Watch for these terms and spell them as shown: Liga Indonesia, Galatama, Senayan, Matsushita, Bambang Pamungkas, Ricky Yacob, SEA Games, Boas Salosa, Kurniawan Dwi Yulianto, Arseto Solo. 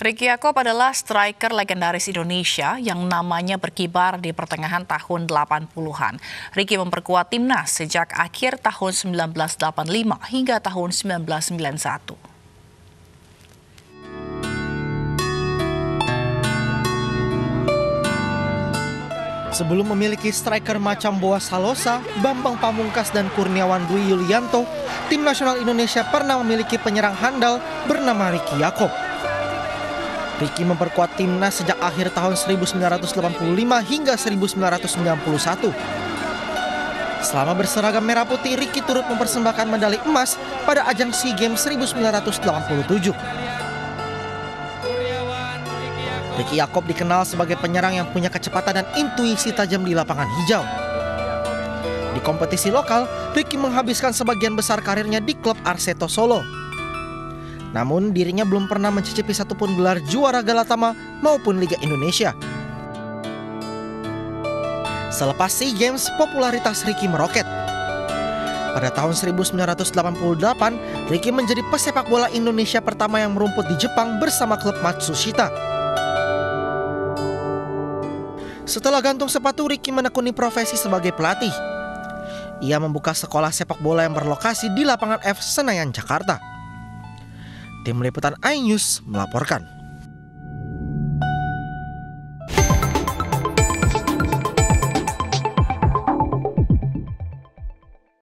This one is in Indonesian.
Ricky Yacob adalah striker legendaris Indonesia yang namanya berkibar di pertengahan tahun 80-an. Ricky memperkuat timnas sejak akhir tahun 1985 hingga tahun 1991. Sebelum memiliki striker macam Boas Salosa, Bambang Pamungkas dan Kurniawan Dwi Yulianto, tim nasional Indonesia pernah memiliki penyerang handal bernama Ricky Yacob. Ricky memperkuat timnas sejak akhir tahun 1985 hingga 1991. Selama berseragam merah putih, Ricky turut mempersembahkan medali emas pada ajang SEA Games 1987. Ricky Yacob dikenal sebagai penyerang yang punya kecepatan dan intuisi tajam di lapangan hijau. Di kompetisi lokal, Ricky menghabiskan sebagian besar karirnya di klub Arseto Solo. Namun dirinya belum pernah mencicipi satupun gelar juara Galatama maupun Liga Indonesia. Selepas SEA Games, popularitas Ricky meroket. Pada tahun 1988, Ricky menjadi pesepak bola Indonesia pertama yang merumput di Jepang bersama klub Matsushita. Setelah gantung sepatu, Ricky menekuni profesi sebagai pelatih. Ia membuka sekolah sepak bola yang berlokasi di lapangan F Senayan, Jakarta. Tim Liputan iNews melaporkan.